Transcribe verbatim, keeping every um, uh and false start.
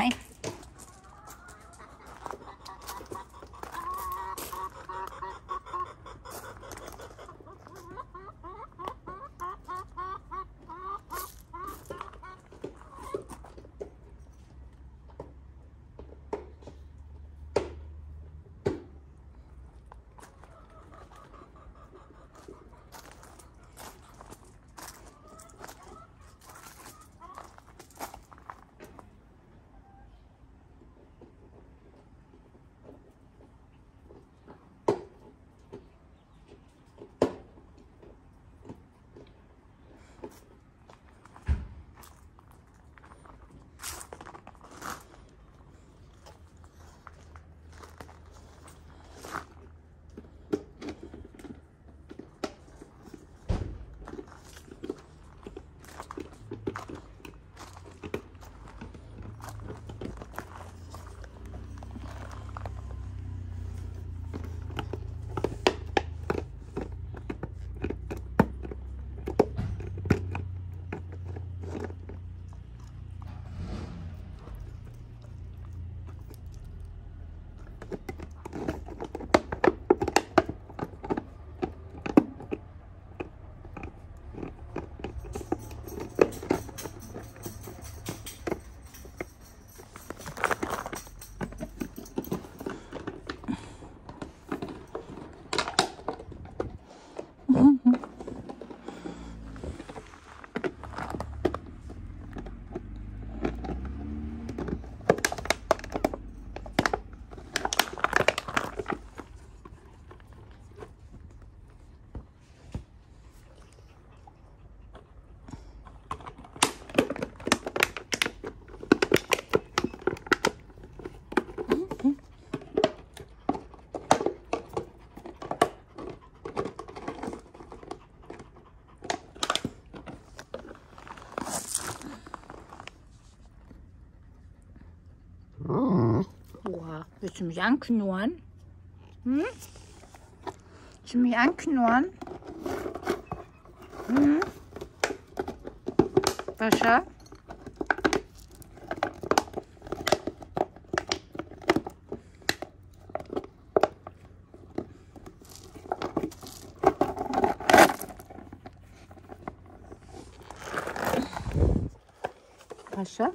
Nein. Willst du mich anknurren? Hm? Willst du mich anknurren? Hm? Pascha? Pascha?